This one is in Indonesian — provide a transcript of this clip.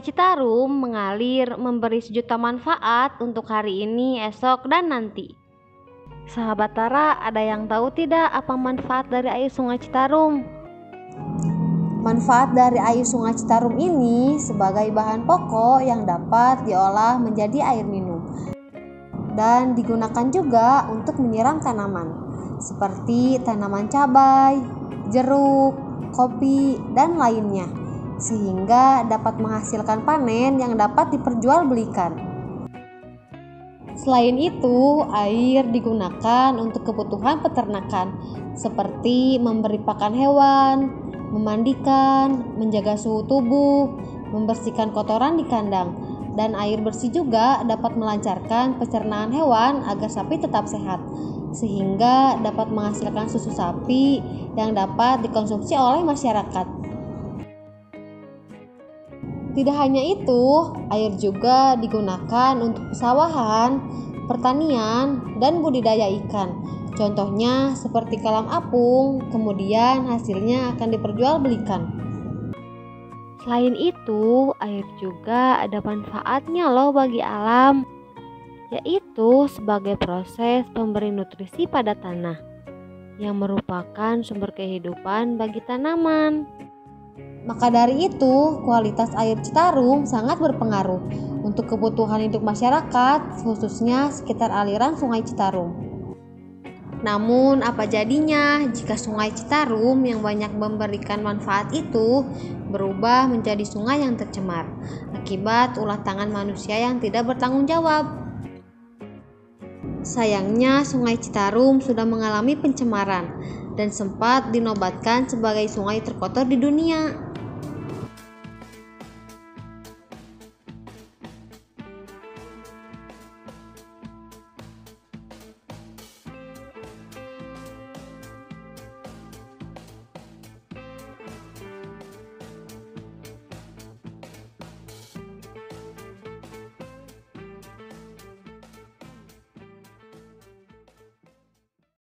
Sungai Citarum mengalir memberi sejuta manfaat untuk hari ini, esok, dan nanti. Sahabat Tara, ada yang tahu tidak apa manfaat dari air Sungai Citarum? Manfaat dari air Sungai Citarum ini sebagai bahan pokok yang dapat diolah menjadi air minum dan digunakan juga untuk menyiram tanaman seperti tanaman cabai, jeruk, kopi, dan lainnya, sehingga dapat menghasilkan panen yang dapat diperjualbelikan. Selain itu, air digunakan untuk kebutuhan peternakan seperti memberi pakan hewan, memandikan, menjaga suhu tubuh, membersihkan kotoran di kandang, dan air bersih juga dapat melancarkan pencernaan hewan agar sapi tetap sehat, sehingga dapat menghasilkan susu sapi yang dapat dikonsumsi oleh masyarakat. Tidak hanya itu, air juga digunakan untuk pesawahan, pertanian, dan budidaya ikan. Contohnya seperti kolam apung, kemudian hasilnya akan diperjualbelikan. Selain itu, air juga ada manfaatnya loh bagi alam, yaitu sebagai proses pemberi nutrisi pada tanah, yang merupakan sumber kehidupan bagi tanaman. Maka dari itu, kualitas air Citarum sangat berpengaruh untuk kebutuhan hidup masyarakat, khususnya sekitar aliran Sungai Citarum. Namun, apa jadinya jika Sungai Citarum yang banyak memberikan manfaat itu berubah menjadi sungai yang tercemar akibat ulah tangan manusia yang tidak bertanggung jawab? Sayangnya, Sungai Citarum sudah mengalami pencemaran dan sempat dinobatkan sebagai sungai terkotor di dunia.